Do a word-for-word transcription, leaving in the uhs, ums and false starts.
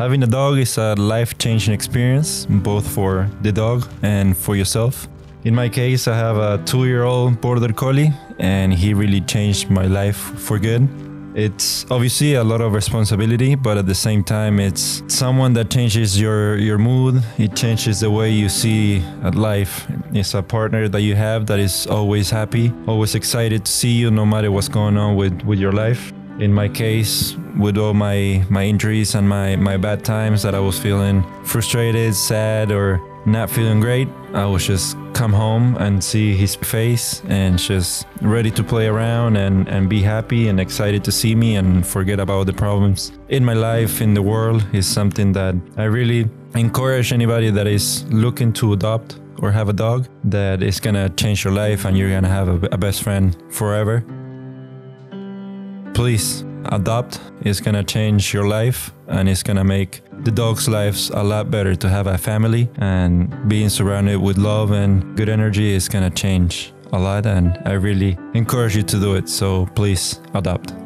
Having a dog is a life-changing experience, both for the dog and for yourself. In my case, I have a two-year-old Border Collie, and he really changed my life for good. It's obviously a lot of responsibility, but at the same time, it's someone that changes your, your mood. It changes the way you see life. It's a partner that you have that is always happy, always excited to see you no matter what's going on with, with your life. In my case, with all my, my injuries and my, my bad times that I was feeling frustrated, sad, or not feeling great, I would just come home and see his face and just ready to play around and, and be happy and excited to see me and forget about the problems in my life, in the world, is something that I really encourage anybody that is looking to adopt or have a dog, that it's gonna change your life and you're gonna have a, a best friend forever. Please adopt. It's gonna change your life and it's gonna make the dog's lives a lot better. To have a family and being surrounded with love and good energy is gonna change a lot, and I really encourage you to do it, so please adopt.